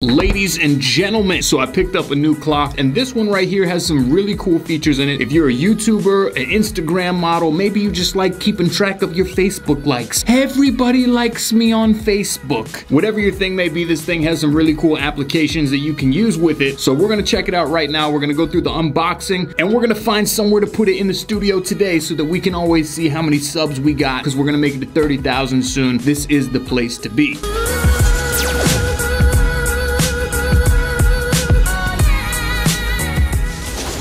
Ladies and gentlemen, so I picked up a new clock, and this one right here has some really cool features in it. If you're a YouTuber, an Instagram model, maybe you just like keeping track of your Facebook likes. Everybody likes me on Facebook. Whatever your thing may be, this thing has some really cool applications that you can use with it. So we're gonna check it out right now. We're gonna go through the unboxing, and we're gonna find somewhere to put it in the studio today so that we can always see how many subs we got, because we're gonna make it to 30,000 soon. This is the place to be.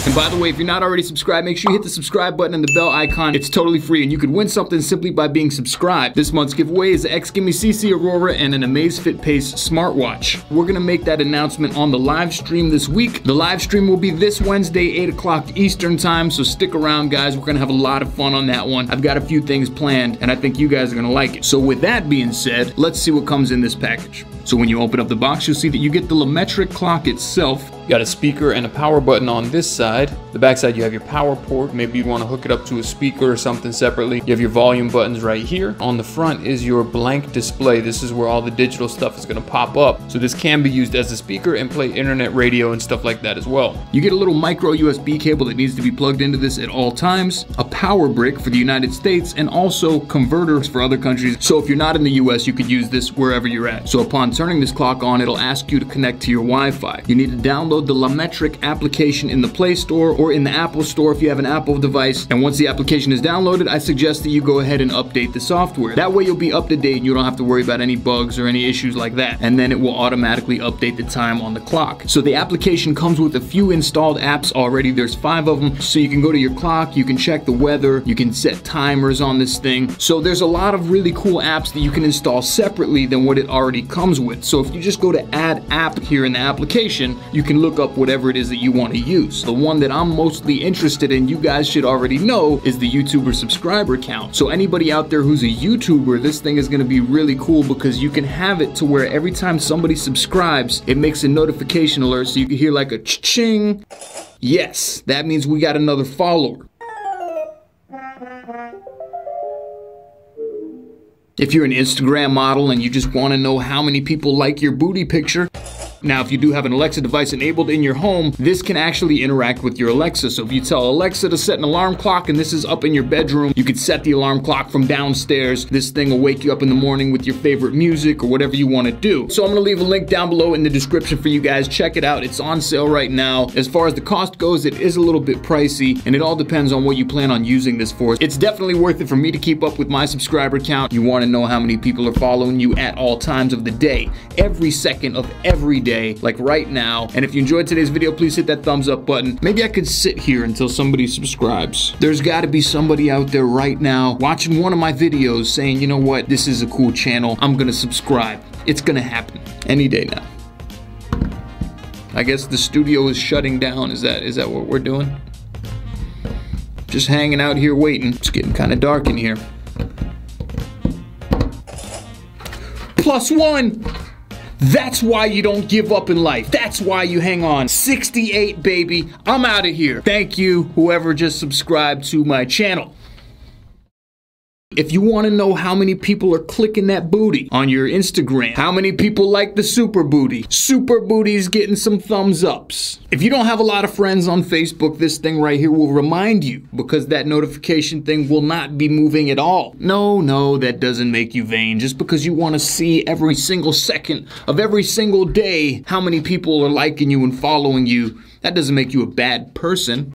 And by the way, if you're not already subscribed, make sure you hit the subscribe button and the bell icon. It's totally free, and you could win something simply by being subscribed. This month's giveaway is the X Gimme CC Aurora and an Amazfit Pace smartwatch. We're gonna make that announcement on the live stream this week. The live stream will be this Wednesday, 8 o'clock Eastern time, so stick around, guys. We're gonna have a lot of fun on that one. I've got a few things planned, and I think you guys are gonna like it. So with that being said, let's see what comes in this package. So when you open up the box, you'll see that you get the LaMetric clock itself. You got a speaker and a power button on this side. The back side, you have your power port. Maybe you want to hook it up to a speaker or something separately. You have your volume buttons right here. On the front is your blank display. This is where all the digital stuff is going to pop up. So this can be used as a speaker and play internet radio and stuff like that as well. You get a little micro USB cable that needs to be plugged into this at all times, a power brick for the United States, and also converters for other countries. So if you're not in the US, you could use this wherever you're at. So upon turning this clock on, it'll ask you to connect to your Wi-Fi. You need to download the LaMetric application in the Play Store or in the Apple Store if you have an Apple device. And once the application is downloaded, I suggest that you go ahead and update the software. That way you'll be up to date and you don't have to worry about any bugs or any issues like that. And then it will automatically update the time on the clock. So the application comes with a few installed apps already. There's 5 of them. So you can go to your clock, you can check the weather, you can set timers on this thing. So there's a lot of really cool apps that you can install separately than what it already comes with. So if you just go to add app here in the application, you can look up whatever it is that you want to use. The one that I'm mostly interested in, you guys should already know, is the YouTuber subscriber count. So anybody out there who's a YouTuber, this thing is going to be really cool because you can have it to where every time somebody subscribes, it makes a notification alert so you can hear like a ching. Yes, that means we got another follower. If you're an Instagram model and you just want to know how many people like your booty picture. Now, if you do have an Alexa device enabled in your home, this can actually interact with your Alexa. So if you tell Alexa to set an alarm clock and this is up in your bedroom, you could set the alarm clock from downstairs. This thing will wake you up in the morning with your favorite music or whatever you want to do. So I'm going to leave a link down below in the description for you guys. Check it out. It's on sale right now. As far as the cost goes, it is a little bit pricey, and it all depends on what you plan on using this for. It's definitely worth it for me to keep up with my subscriber count. You want to know how many people are following you at all times of the day, every second of every day. Like right now. And if you enjoyed today's video, please hit that thumbs up button. Maybe I could sit here until somebody subscribes. There's got to be somebody out there right now watching one of my videos saying, you know what, this is a cool channel, I'm gonna subscribe. It's gonna happen any day now. I guess the studio is shutting down. Is that what we're doing? Just hanging out here waiting. It's getting kind of dark in here. +1. That's why you don't give up in life. That's why you hang on. 68, baby. I'm out of here. Thank you, whoever just subscribed to my channel. If you want to know how many people are clicking that booty on your Instagram, how many people like the super booty, super booty's getting some thumbs ups. If you don't have a lot of friends on Facebook, this thing right here will remind you because that notification thing will not be moving at all. No, that doesn't make you vain. Just because you want to see every single second of every single day how many people are liking you and following you, that doesn't make you a bad person.